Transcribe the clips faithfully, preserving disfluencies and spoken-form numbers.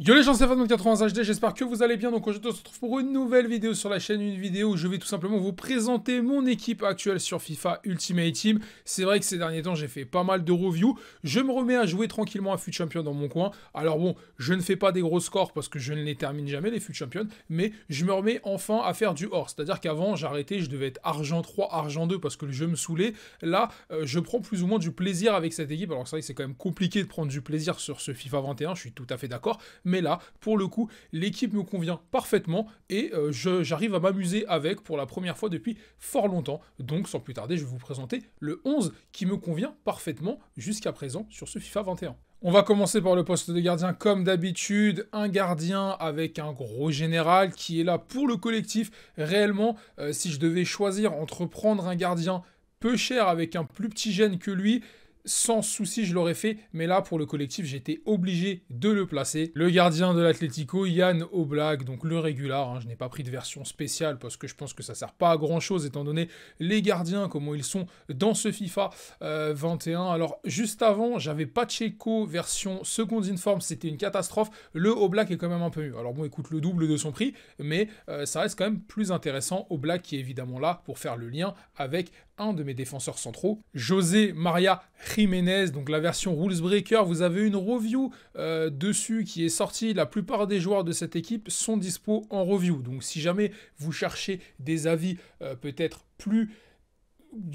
Yo les gens, c'est FatMat quatre-vingt-un H D, j'espère que vous allez bien. Donc aujourd'hui on se retrouve pour une nouvelle vidéo sur la chaîne, une vidéo où je vais tout simplement vous présenter mon équipe actuelle sur FIFA Ultimate Team. C'est vrai que ces derniers temps j'ai fait pas mal de reviews, je me remets à jouer tranquillement à F U T Champion dans mon coin. Alors bon, je ne fais pas des gros scores parce que je ne les termine jamais les F U T Champion, mais je me remets enfin à faire du hors, c'est-à-dire qu'avant j'arrêtais, je devais être Argent trois, Argent deux parce que le jeu me saoulait. Là, euh, je prends plus ou moins du plaisir avec cette équipe, alors c'est vrai que c'est quand même compliqué de prendre du plaisir sur ce FIFA vingt et un, je suis tout à fait d'accord. Mais là, pour le coup, l'équipe me convient parfaitement et euh, j'arrive à m'amuser avec pour la première fois depuis fort longtemps. Donc, sans plus tarder, je vais vous présenter le onze qui me convient parfaitement jusqu'à présent sur ce FIFA vingt et un. On va commencer par le poste de gardien comme d'habitude, un gardien avec un gros général qui est là pour le collectif. Réellement, euh, si je devais choisir entre prendre un gardien peu cher avec un plus petit gène que lui, sans souci, je l'aurais fait, mais là, pour le collectif, j'étais obligé de le placer. Le gardien de l'Atlético, Yann Oblak, donc le régular, hein, je n'ai pas pris de version spéciale parce que je pense que ça ne sert pas à grand-chose étant donné les gardiens, comment ils sont dans ce FIFA euh, vingt et un. Alors, juste avant, j'avais Pacheco version seconde in form, c'était une catastrophe. Le Oblak est quand même un peu mieux. Alors bon, il coûte le double de son prix, mais euh, ça reste quand même plus intéressant. Oblak qui est évidemment là pour faire le lien avec un de mes défenseurs centraux, José Maria Jiménez, donc la version Rules Breaker. Vous avez une review euh, dessus qui est sortie. La plupart des joueurs de cette équipe sont dispo en review. Donc si jamais vous cherchez des avis euh, peut-être plus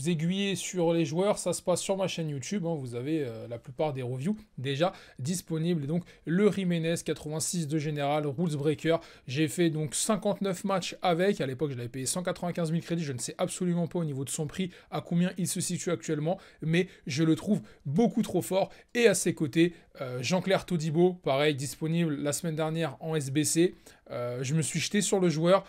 aiguillés sur les joueurs, ça se passe sur ma chaîne YouTube. Hein, vous avez euh, la plupart des reviews déjà disponibles. Donc le Jiménez quatre-vingt-six de général, Rules Breaker. J'ai fait donc cinquante-neuf matchs avec. À l'époque, je l'avais payé cent quatre-vingt-quinze mille crédits. Je ne sais absolument pas au niveau de son prix à combien il se situe actuellement, mais je le trouve beaucoup trop fort. Et à ses côtés, euh, Jean-Clair Todibo, pareil, disponible la semaine dernière en S B C. Euh, je me suis jeté sur le joueur.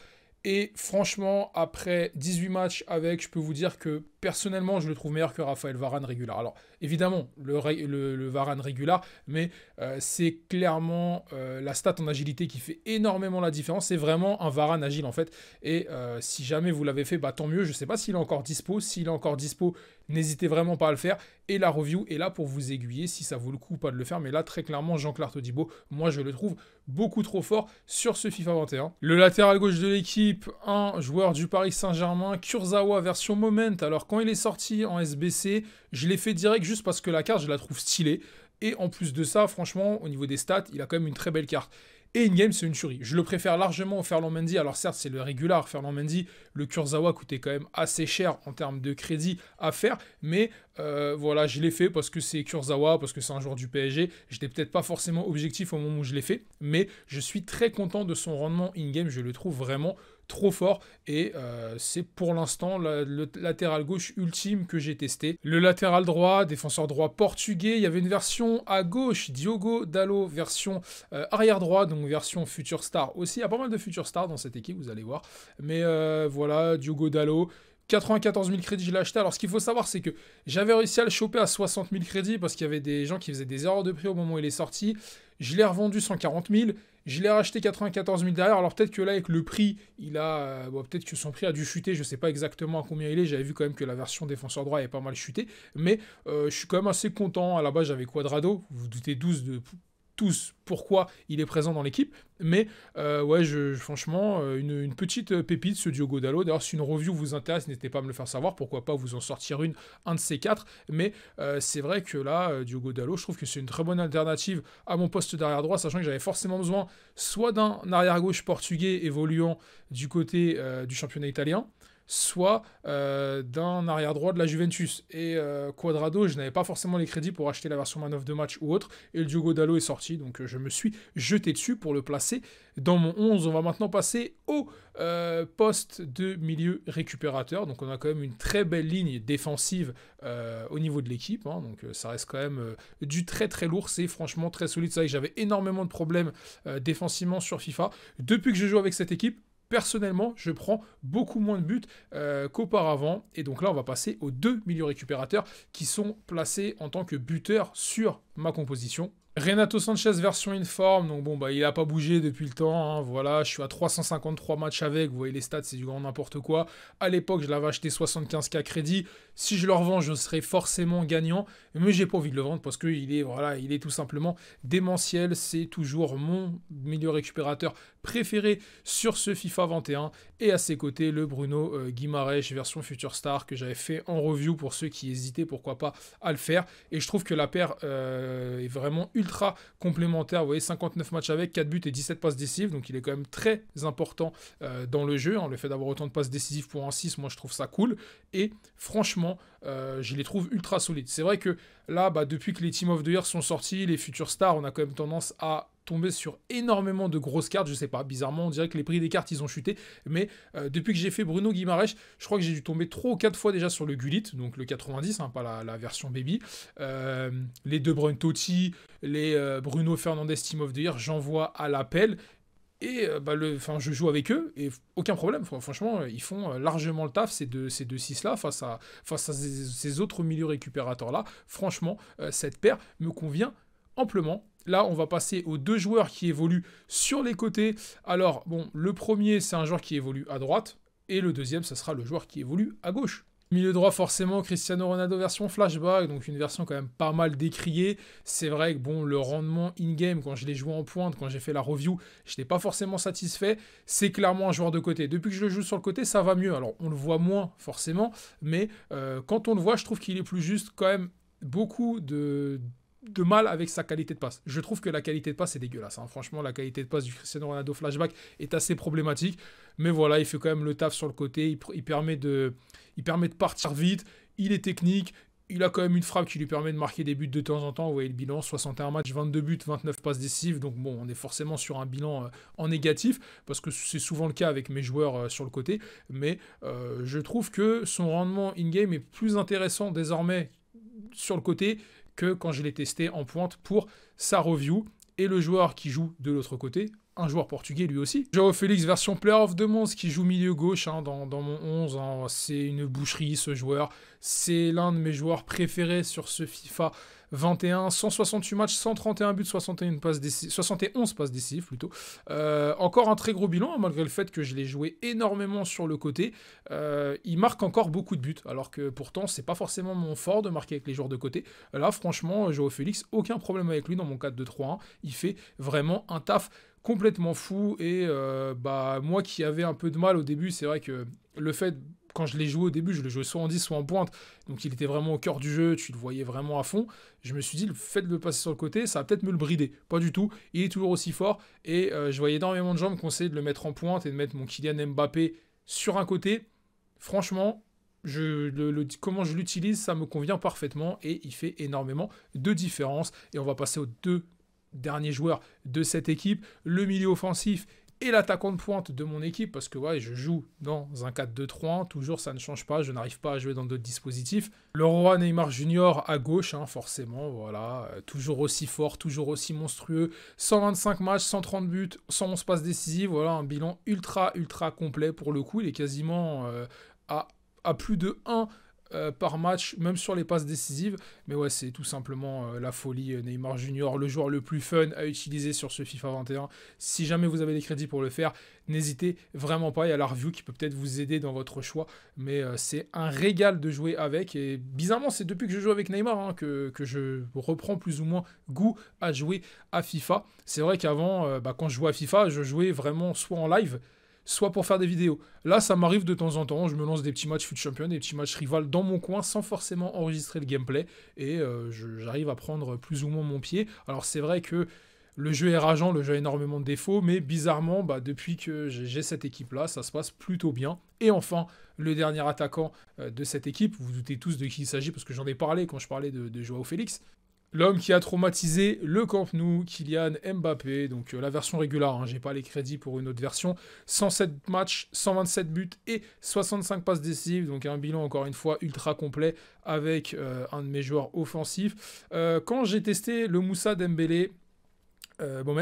Et franchement, après dix-huit matchs avec, je peux vous dire que personnellement, je le trouve meilleur que Raphaël Varane régulier. Alors, évidemment, le, le, le Varane régulier, mais euh, c'est clairement euh, la stat en agilité qui fait énormément la différence. C'est vraiment un Varane agile, en fait. Et euh, si jamais vous l'avez fait, bah, tant mieux. Je ne sais pas s'il est encore dispo. S'il est encore dispo, n'hésitez vraiment pas à le faire. Et la review est là pour vous aiguiller si ça vaut le coup ou pas de le faire. Mais là, très clairement, Jean-Clair Todibo, moi, je le trouve beaucoup trop fort sur ce FIFA vingt et un. Le latéral gauche de l'équipe, un joueur du Paris Saint-Germain, Kurzawa version Moment. Alors, quand il est sorti en S B C, je l'ai fait direct juste parce que la carte, je la trouve stylée. Et en plus de ça, franchement, au niveau des stats, il a quand même une très belle carte. Et in-game, c'est une tuerie. Je le préfère largement au Ferland Mendy. Alors certes, c'est le régulier Ferland Mendy. Le Kurzawa coûtait quand même assez cher en termes de crédit à faire. Mais euh, voilà, je l'ai fait parce que c'est Kurzawa, parce que c'est un joueur du P S G. Je n'étais peut-être pas forcément objectif au moment où je l'ai fait. Mais je suis très content de son rendement in-game. Je le trouve vraiment trop fort. Et euh, c'est pour l'instant le latéral gauche ultime que j'ai testé. Le latéral droit, défenseur droit portugais. Il y avait une version à gauche, Diogo Dalot, version euh, arrière droit. Donc version Future Star aussi. Il y a pas mal de Future Star dans cette équipe, vous allez voir. Mais euh, voilà, Diogo Dalot. quatre-vingt-quatorze mille crédits, je l'ai acheté. Alors, ce qu'il faut savoir, c'est que j'avais réussi à le choper à soixante mille crédits parce qu'il y avait des gens qui faisaient des erreurs de prix au moment où il est sorti. Je l'ai revendu cent quarante mille. Je l'ai racheté quatre-vingt-quatorze mille derrière. Alors, peut-être que là, avec le prix, il a... Bon, peut-être que son prix a dû chuter. Je ne sais pas exactement à combien il est. J'avais vu quand même que la version défenseur droit avait pas mal chuté. Mais euh, je suis quand même assez content. À la base, j'avais Cuadrado. Vous vous doutez douze de... tous pourquoi il est présent dans l'équipe, mais euh, ouais, je, je, franchement, une, une petite pépite, ce Diogo Dalot. D'ailleurs, si une review vous intéresse, n'hésitez pas à me le faire savoir, pourquoi pas vous en sortir une, un de ces quatre, mais euh, c'est vrai que là, euh, Diogo Dalot, je trouve que c'est une très bonne alternative à mon poste d'arrière droit, sachant que j'avais forcément besoin soit d'un arrière-gauche portugais évoluant du côté euh, du championnat italien, soit euh, d'un arrière-droit de la Juventus. Et euh, Cuadrado, je n'avais pas forcément les crédits pour acheter la version Man of the Match ou autre, et le Diogo Dalot est sorti, donc euh, je me suis jeté dessus pour le placer dans mon onze. On va maintenant passer au euh, poste de milieu récupérateur, donc on a quand même une très belle ligne défensive euh, au niveau de l'équipe, hein, donc euh, ça reste quand même euh, du très très lourd, c'est franchement très solide. C'est vrai que j'avais énormément de problèmes euh, défensivement sur FIFA. Depuis que je joue avec cette équipe, personnellement, je prends beaucoup moins de buts euh, qu'auparavant. Et donc là, on va passer aux deux milieux récupérateurs qui sont placés en tant que buteurs sur ma composition. Renato Sanchez version informe, donc bon bah il n'a pas bougé depuis le temps, hein, voilà, je suis à trois cent cinquante-trois matchs avec, vous voyez les stats, c'est du grand n'importe quoi. À l'époque je l'avais acheté soixante-quinze mille crédits, Si je le revends, je serai forcément gagnant, mais j'ai pas envie de le vendre parce qu'il est, voilà, il est tout simplement démentiel. C'est toujours mon milieu récupérateur préféré sur ce FIFA vingt et un. Et à ses côtés, le Bruno euh, Guimarães version Future Star que j'avais fait en review pour ceux qui hésitaient, pourquoi pas, à le faire. Et je trouve que la paire euh, est vraiment ultra complémentaire. Vous voyez, cinquante-neuf matchs avec, quatre buts et dix-sept passes décisives. Donc il est quand même très important euh, dans le jeu. Hein. Le fait d'avoir autant de passes décisives pour un six, moi je trouve ça cool. Et franchement, euh, je les trouve ultra solides. C'est vrai que là, bah, depuis que les Team of the Year sont sortis, les Future Stars, on a quand même tendance à tomber sur énormément de grosses cartes, je sais pas, bizarrement on dirait que les prix des cartes ils ont chuté, mais euh, depuis que j'ai fait Bruno Guimarães, je crois que j'ai dû tomber trois ou quatre fois déjà sur le Gullit, donc le quatre-vingt-dix, hein, pas la, la version baby, euh, les De Bruyne Totti, les euh, Bruno Fernandez Team of the Year, j'envoie à l'appel, et euh, bah, le, je joue avec eux, et aucun problème, franchement, ils font largement le taf, ces deux, ces deux six-là, face à, face à ces, ces autres milieux récupérateurs-là, franchement, euh, cette paire me convient amplement. Là, on va passer aux deux joueurs qui évoluent sur les côtés. Alors, bon, le premier, c'est un joueur qui évolue à droite. Et le deuxième, ce sera le joueur qui évolue à gauche. Milieu droit, forcément, Cristiano Ronaldo version Flashback. Donc, une version quand même pas mal décriée. C'est vrai que, bon, le rendement in-game, quand je l'ai joué en pointe, quand j'ai fait la review, je n'étais pas forcément satisfait. C'est clairement un joueur de côté. Depuis que je le joue sur le côté, ça va mieux. Alors, on le voit moins, forcément. Mais euh, quand on le voit, je trouve qu'il est plus juste quand même beaucoup de... de mal avec sa qualité de passe. Je trouve que la qualité de passe est dégueulasse. Hein. Franchement, la qualité de passe du Cristiano Ronaldo Flashback est assez problématique. Mais voilà, il fait quand même le taf sur le côté. Il, il, permet, de, il permet de partir vite. Il est technique. Il a quand même une frappe qui lui permet de marquer des buts de temps en temps. Vous voyez le bilan, soixante et un matchs, vingt-deux buts, vingt-neuf passes décisives. Donc bon, on est forcément sur un bilan euh, en négatif, parce que c'est souvent le cas avec mes joueurs euh, sur le côté. Mais euh, je trouve que son rendement in-game est plus intéressant désormais sur le côté que quand je l'ai testé en pointe pour sa review. Et le joueur qui joue de l'autre côté, un joueur portugais lui aussi, Joao Félix version Player of the Month, qui joue milieu gauche hein, dans, dans mon onze, hein, c'est une boucherie ce joueur, c'est l'un de mes joueurs préférés sur ce FIFA vingt et un, cent soixante-huit matchs, cent trente et un buts, soixante et un passes décisives, soixante et onze passes décisives plutôt. Euh, encore un très gros bilan, malgré le fait que je l'ai joué énormément sur le côté. Euh, il marque encore beaucoup de buts, alors que pourtant, c'est pas forcément mon fort de marquer avec les joueurs de côté. Là, franchement, Joao Félix, aucun problème avec lui dans mon quatre deux trois un. Il fait vraiment un taf complètement fou. Et euh, bah, moi qui avais un peu de mal au début, c'est vrai que le fait... Quand je l'ai joué au début, je le jouais soit en dix, soit en pointe. Donc il était vraiment au cœur du jeu, tu le voyais vraiment à fond. Je me suis dit, le fait de le passer sur le côté, ça va peut-être me le brider. Pas du tout, il est toujours aussi fort. Et euh, je voyais énormément de gens me conseiller de le mettre en pointe et de mettre mon Kylian Mbappé sur un côté. Franchement, je, le, le, comment je l'utilise, ça me convient parfaitement. Et il fait énormément de différence. Et on va passer aux deux derniers joueurs de cette équipe. Le milieu offensif et l'attaquant de pointe de mon équipe, parce que ouais, je joue dans un quatre deux trois un, toujours ça ne change pas, je n'arrive pas à jouer dans d'autres dispositifs. Le roi Neymar Junior à gauche, hein, forcément, voilà, euh, toujours aussi fort, toujours aussi monstrueux, cent vingt-cinq matchs, cent trente buts, cent onze passes décisives, voilà, un bilan ultra, ultra complet pour le coup, il est quasiment euh, à, à plus de un Euh, par match, même sur les passes décisives. Mais ouais, c'est tout simplement euh, la folie. Neymar Junior, le joueur le plus fun à utiliser sur ce FIFA vingt et un. Si jamais vous avez des crédits pour le faire, n'hésitez vraiment pas. Il y a la review qui peut peut-être vous aider dans votre choix. Mais euh, c'est un régal de jouer avec. Et bizarrement, c'est depuis que je joue avec Neymar hein, que, que je reprends plus ou moins goût à jouer à FIFA. C'est vrai qu'avant, euh, bah, quand je jouais à FIFA, je jouais vraiment soit en live, soit pour faire des vidéos. Là, ça m'arrive de temps en temps, je me lance des petits matchs FUT Champion, des petits matchs rivales dans mon coin, sans forcément enregistrer le gameplay, et euh, j'arrive à prendre plus ou moins mon pied. Alors c'est vrai que le jeu est rageant, le jeu a énormément de défauts, mais bizarrement, bah, depuis que j'ai cette équipe-là, ça se passe plutôt bien. Et enfin, le dernier attaquant de cette équipe, vous vous doutez tous de qui il s'agit, parce que j'en ai parlé quand je parlais de, de Joao Félix. L'homme qui a traumatisé le Camp Nou, Kylian Mbappé, donc euh, la version régulière, hein, j'ai pas les crédits pour une autre version, cent sept matchs, cent vingt-sept buts et soixante-cinq passes décisives, donc un bilan encore une fois ultra complet avec euh, un de mes joueurs offensifs. Euh, quand j'ai testé le Moussa Dembélé, euh, moment,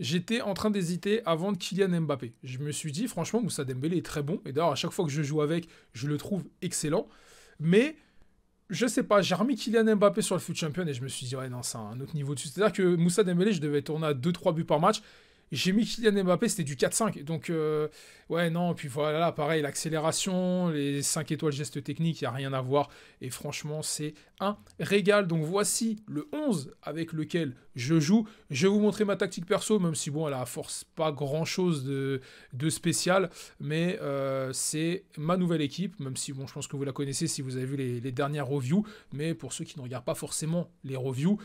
j'étais en train d'hésiter à vendre Kylian Mbappé. Je me suis dit, franchement, Moussa Dembélé est très bon, et d'ailleurs à chaque fois que je joue avec, je le trouve excellent, mais... Je sais pas, j'ai remis Kylian Mbappé sur le FUT Champion et je me suis dit, ouais, non, c'est un autre niveau dessus. C'est-à-dire que Moussa Dembélé, je devais tourner à deux trois buts par match. J'ai mis Kylian Mbappé, c'était du quatre cinq. Donc, euh, ouais, non, puis voilà, pareil, l'accélération, les cinq étoiles gestes techniques, il n'y a rien à voir. Et franchement, c'est un régal. Donc, voici le onze avec lequel je joue. Je vais vous montrer ma tactique perso, même si, bon, elle a force pas grand-chose de, de spécial. Mais euh, c'est ma nouvelle équipe, même si, bon, je pense que vous la connaissez si vous avez vu les, les dernières reviews. Mais pour ceux qui ne regardent pas forcément les reviews,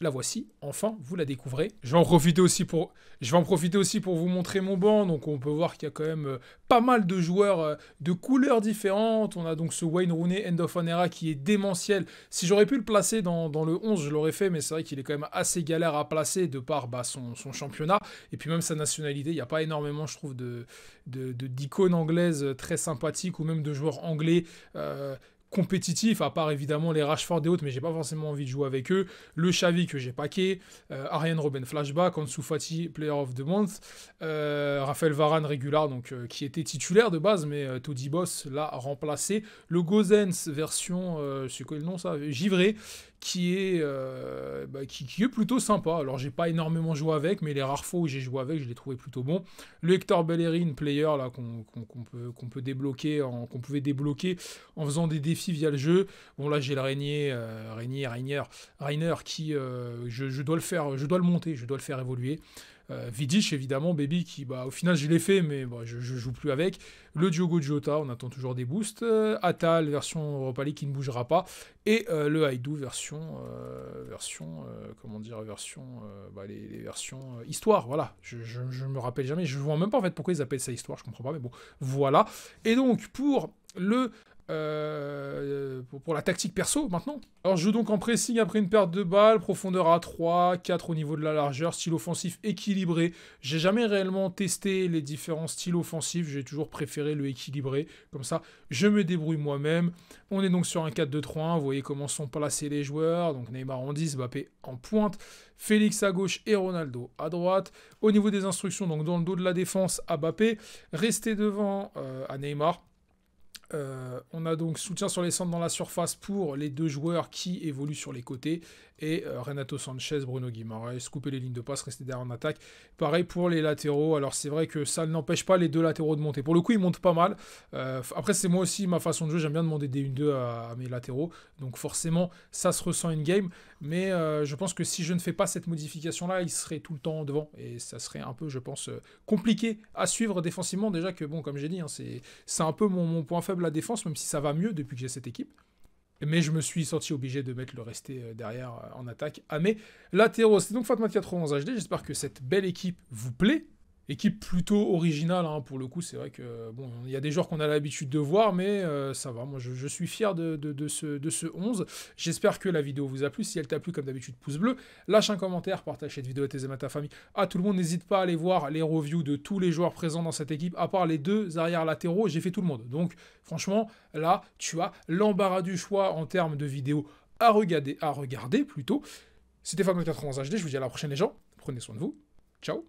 la voici, enfin, vous la découvrez. Je vais en profiter aussi pour, je vais en profiter aussi pour vous montrer mon banc. Donc, on peut voir qu'il y a quand même pas mal de joueurs de couleurs différentes. On a donc ce Wayne Rooney, End of an Era, qui est démentiel. Si j'aurais pu le placer dans, dans le onze, je l'aurais fait. Mais c'est vrai qu'il est quand même assez galère à placer de par bah, son, son championnat. Et puis même sa nationalité, il n'y a pas énormément, je trouve, de, de, de, d'icônes anglaises très sympathiques ou même de joueurs anglais euh, compétitif, à part évidemment les Rashford et autres, mais j'ai pas forcément envie de jouer avec eux. Le Xavi que j'ai paqué, euh, Ariane Robben Flashback, Ansu Fati Player of the Month, euh, Raphaël Varane régular, donc euh, qui était titulaire de base, mais euh, Todibo l'a remplacé. Le Gozens version, euh, c'est quoi le nom ça, Givré, qui est, euh, bah, qui, qui est plutôt sympa. Alors j'ai pas énormément joué avec, mais les rares fois où j'ai joué avec, je l'ai trouvé plutôt bon. Le Hector Bellerin Player là qu'on qu'on, qu'on peut, qu'on peut débloquer, en, qu'on pouvait débloquer en faisant des défis via le jeu. Bon là j'ai le Régnier, euh, Régnier, Reiner, Reiner qui euh, je, je dois le faire, je dois le monter, je dois le faire évoluer. Euh, Vidic évidemment, Baby qui bah au final je l'ai fait mais bah, je, je joue plus avec. Le Diogo Jota, on attend toujours des boosts. Euh, Atal version Europa League qui ne bougera pas et euh, le Haïdou version euh, version euh, comment dire version euh, bah, les, les versions euh, histoire. Voilà, je, je, je me rappelle jamais, je vois même pas en fait pourquoi ils appellent ça histoire, je comprends pas mais bon voilà. Et donc pour le Euh, pour la tactique perso maintenant. Alors je joue donc en pressing après une perte de balle, profondeur à trois, quatre au niveau de la largeur, style offensif équilibré. J'ai jamais réellement testé les différents styles offensifs, j'ai toujours préféré le équilibré, comme ça je me débrouille moi-même. On est donc sur un quatre deux trois un, vous voyez comment sont placés les joueurs, donc Neymar en dix, Mbappé en pointe, Félix à gauche et Ronaldo à droite. Au niveau des instructions, donc dans le dos de la défense à Mbappé, rester devant euh, à Neymar. Euh, on a donc soutien sur les centres dans la surface pour les deux joueurs qui évoluent sur les côtés. Et euh, Renato Sanchez, Bruno Guimarães, couper les lignes de passe, rester derrière en attaque. Pareil pour les latéraux. Alors c'est vrai que ça n'empêche pas les deux latéraux de monter. Pour le coup, ils montent pas mal. Euh, après, c'est moi aussi ma façon de jouer. J'aime bien demander des un deux à, à mes latéraux. Donc forcément, ça se ressent in-game. Mais euh, je pense que si je ne fais pas cette modification-là, ils seraient tout le temps devant. Et ça serait un peu, je pense, compliqué à suivre défensivement. Déjà que, bon, comme j'ai dit, hein, c'est un peu mon, mon point faible, la défense, même si ça va mieux depuis que j'ai cette équipe. Mais je me suis sorti obligé de mettre le resté derrière en attaque à mes latéraux. C'est donc FatMat quatre-vingt-onze H D. J'espère que cette belle équipe vous plaît. Équipe plutôt originale, hein, pour le coup. C'est vrai que bon, il y a des joueurs qu'on a l'habitude de voir, mais euh, ça va. Moi, je, je suis fier de, de, de, ce, de ce onze. J'espère que la vidéo vous a plu. Si elle t'a plu, comme d'habitude, pouce bleu. Lâche un commentaire, partage cette vidéo à tes amis, à ta famille, à tout le monde. N'hésite pas à aller voir les reviews de tous les joueurs présents dans cette équipe, à part les deux arrières latéraux. J'ai fait tout le monde. Donc, franchement, là, tu as l'embarras du choix en termes de vidéos à regarder, à regarder plutôt. C'était FatMat quatre-vingt-onze H D. Je vous dis à la prochaine, les gens. Prenez soin de vous. Ciao.